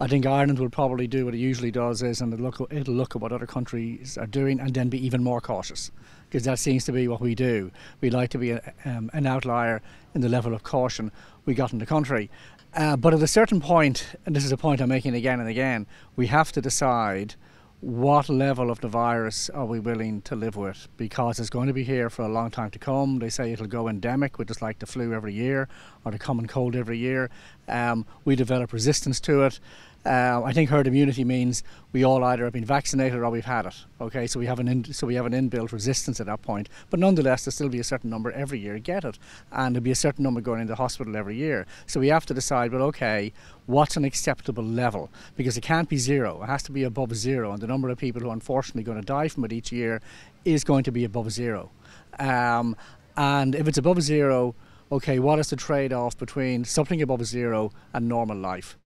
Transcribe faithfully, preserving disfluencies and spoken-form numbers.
I think Ireland will probably do what it usually does is, and it'll look, it'll look at what other countries are doing and then be even more cautious, because that seems to be what we do. We like to be a, um, an outlier in the level of caution we got in the country. Uh, but at a certain point, and this is a point I'm making again and again, we have to decide what level of the virus are we willing to live with, because it's going to be here for a long time to come. They say it'll go endemic, which is like the flu every year or the common cold every year. Um, we develop resistance to it. Uh, I think herd immunity means we all either have been vaccinated or we've had it. Okay, so we have an in, so we have an inbuilt resistance at that point. But nonetheless, there'll still be a certain number every year get it, and there'll be a certain number going into hospital every year. So we have to decide, well, okay, what's an acceptable level? Because it can't be zero. It has to be above zero, and the number of people who are unfortunately going to die from it each year is going to be above zero. Um, and if it's above zero, okay, what is the trade-off between something above zero and normal life?